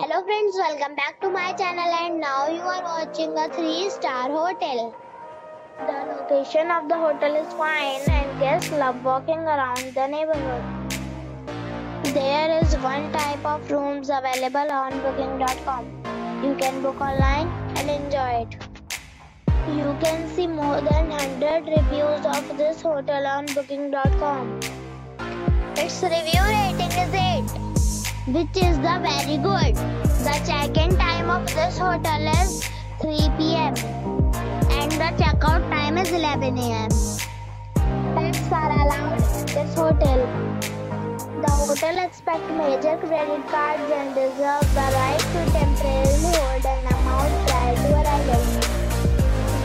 Hello friends, welcome back to my channel and now you are watching a 3-star hotel. The location of the hotel is fine and guests love walking around the neighborhood. There is one type of rooms available on booking.com. You can book online and enjoy it. You can see more than 100 reviews of this hotel on booking.com. Its review rating is 8. Which is the very good. The check-in time of this hotel is 3 PM and the check-out time is 11 AM. Pets are allowed in this hotel. The hotel accepts major credit cards and reserves the right to temporarily hold an amount prior to arrival.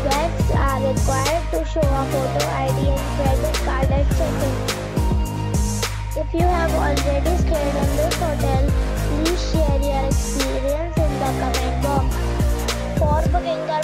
Guests are required to show a photo ID and credit card at check-in. If you have already stayed in this hotel, please share your experience in the comment box. For booking or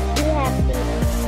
be happy.